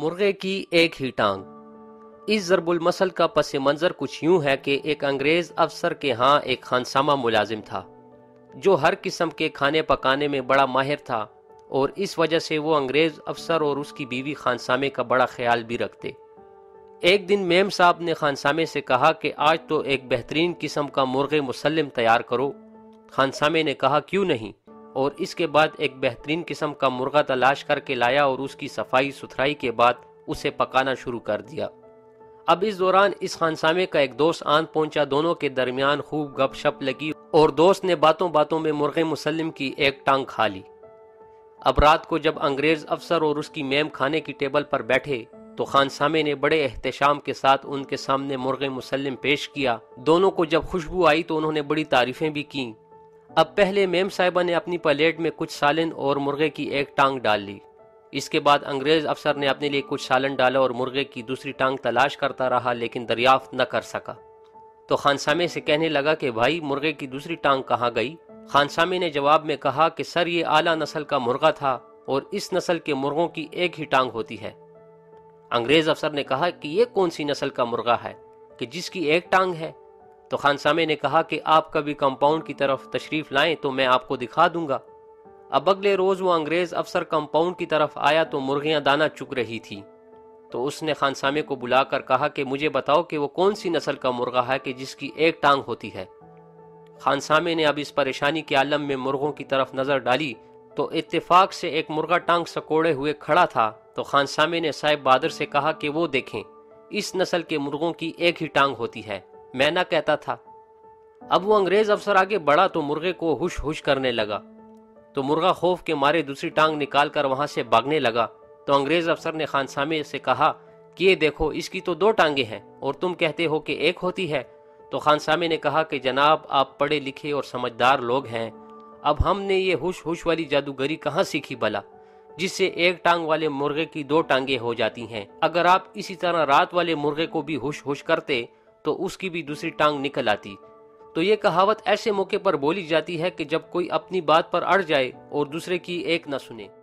मुर्गे की एक ही टांग। इस ज़रबुल मसल का पस मंज़र कुछ यूं है कि एक अंग्रेज़ अफसर के यहाँ एक खानसामा मुलाजिम था जो हर किस्म के खाने पकाने में बड़ा माहिर था, और इस वजह से वो अंग्रेज़ अफसर और उसकी बीवी खानसामे का बड़ा ख्याल भी रखते। एक दिन मेम साहब ने खानसामे से कहा कि आज तो एक बेहतरीन किस्म का मुर्गे मुसल्लम तैयार करो। खानसामे ने कहा क्यों नहीं, और इसके बाद एक बेहतरीन किस्म का मुर्गा तलाश करके लाया और उसकी सफाई सुथराई के बाद उसे पकाना शुरू कर दिया। अब इस दौरान इस खानसामे का एक दोस्त आन पहुंचा। दोनों के दरमियान खूब गपशप लगी और दोस्त ने बातों बातों में मुर्गे मुसल्लम की एक टांग खा ली। अब रात को जब अंग्रेज़ अफसर और उसकी मेम खाने की टेबल पर बैठे तो खानसामे ने बड़े एहतिशाम के साथ उनके सामने मुर्गे मुसल्लम पेश किया। दोनों को जब खुशबू आई तो उन्होंने बड़ी तारीफ़ें भी कीं। अब पहले मेम साहिबा ने अपनी प्लेट में कुछ सालन और मुर्गे की एक टांग डाल ली। इसके बाद अंग्रेज़ अफसर ने अपने लिए कुछ सालन डाला और मुर्गे की दूसरी टांग तलाश करता रहा, लेकिन दरियाफ्त न कर सका। तो खानसामे से कहने लगा कि भाई मुर्गे की दूसरी टांग कहाँ गई। खानसामे ने जवाब में कहा कि सर ये आला नस्ल का मुर्गा था और इस नस्ल के मुर्गों की एक ही टांग होती है। अंग्रेज़ अफसर ने कहा कि ये कौन सी नस्ल का मुर्गा है कि जिसकी एक टांग है। तो खानसामे ने कहा कि आप कभी कंपाउंड की तरफ तशरीफ़ लाएं तो मैं आपको दिखा दूंगा। अब अगले रोज़ वो अंग्रेज़ अफसर कंपाउंड की तरफ आया तो मुर्गियां दाना चुग रही थी। तो उसने खानसामे को बुलाकर कहा कि मुझे बताओ कि वो कौन सी नस्ल का मुर्गा है कि जिसकी एक टांग होती है। खानसामे ने अब इस परेशानी के आलम में मुर्गों की तरफ नज़र डाली तो इत्तेफाक से एक मुर्गा टांग सकोड़े हुए खड़ा था। तो खानसामे ने साहिब बहादुर से कहा कि वो देखें, इस नस्ल के मुर्गों की एक ही टांग होती है, मैं ना कहता था। अब वो अंग्रेज़ अफसर आगे बढ़ा तो मुर्गे को हुश हुश करने लगा। तो मुर्गा खौफ के मारे दूसरी टांग निकाल कर वहाँ से भागने लगा। तो अंग्रेज़ अफसर ने खानसामे से कहा कि ये देखो, इसकी तो दो टांगें हैं और तुम कहते हो कि एक होती है। तो खानसामे ने कहा कि जनाब आप पढ़े लिखे और समझदार लोग हैं, अब हमने ये हुश हुश वाली जादूगरी कहाँ सीखी भला, जिससे एक टांग वाले मुर्गे की दो टांगें हो जाती हैं। अगर आप इसी तरह रात वाले मुर्गे को भी हुश हुश करते तो उसकी भी दूसरी टांग निकल आती। तो ये कहावत ऐसे मौके पर बोली जाती है कि जब कोई अपनी बात पर अड़ जाए और दूसरे की एक न सुने।